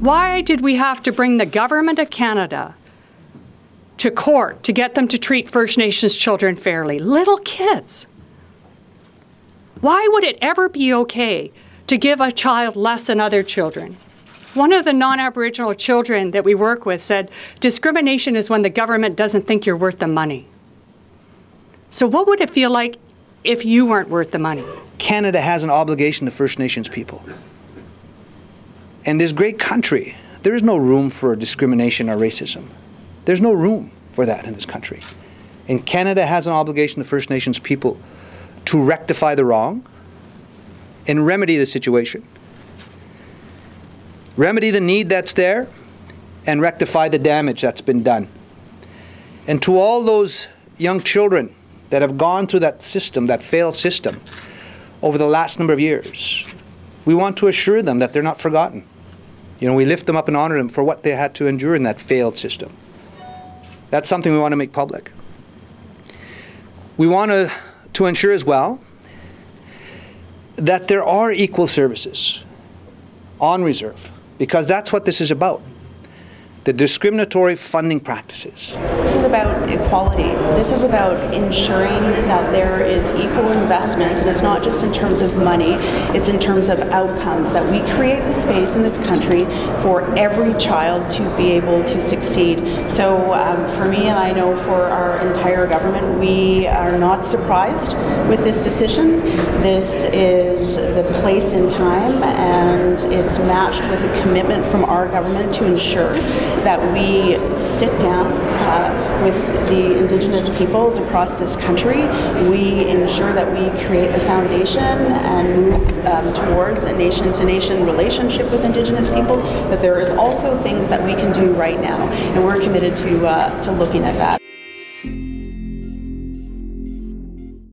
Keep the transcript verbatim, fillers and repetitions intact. Why did we have to bring the government of Canada to court to get them to treat First Nations children fairly? Little kids. Why would it ever be okay to give a child less than other children? One of the non-Aboriginal children that we work with said, discrimination is when the government doesn't think you're worth the money. So what would it feel like if you weren't worth the money? Canada has an obligation to First Nations people. And this great country, there is no room for discrimination or racism. There's no room for that in this country. And Canada has an obligation to First Nations people to rectify the wrong and remedy the situation. Remedy the need that's there and rectify the damage that's been done. And to all those young children that have gone through that system, that failed system, over the last number of years, we want to assure them that they're not forgotten. You know, we lift them up and honor them for what they had to endure in that failed system. That's something we want to make public. We want to, to ensure as well that there are equal services on reserve, because that's what this is about. The discriminatory funding practices. This is about equality. This is about ensuring that there is equal investment, and it's not just in terms of money, it's in terms of outcomes, that we create the space in this country for every child to be able to succeed. So um, for me, and I know for our entire government, we are not surprised with this decision. This is the place and time, and it's matched with a commitment from our government to ensure that we sit down uh, with the Indigenous peoples across this country. We ensure that we create a foundation and move um, towards a nation-to-nation relationship with Indigenous peoples, but there is also things that we can do right now, and we're committed to, uh, to looking at that.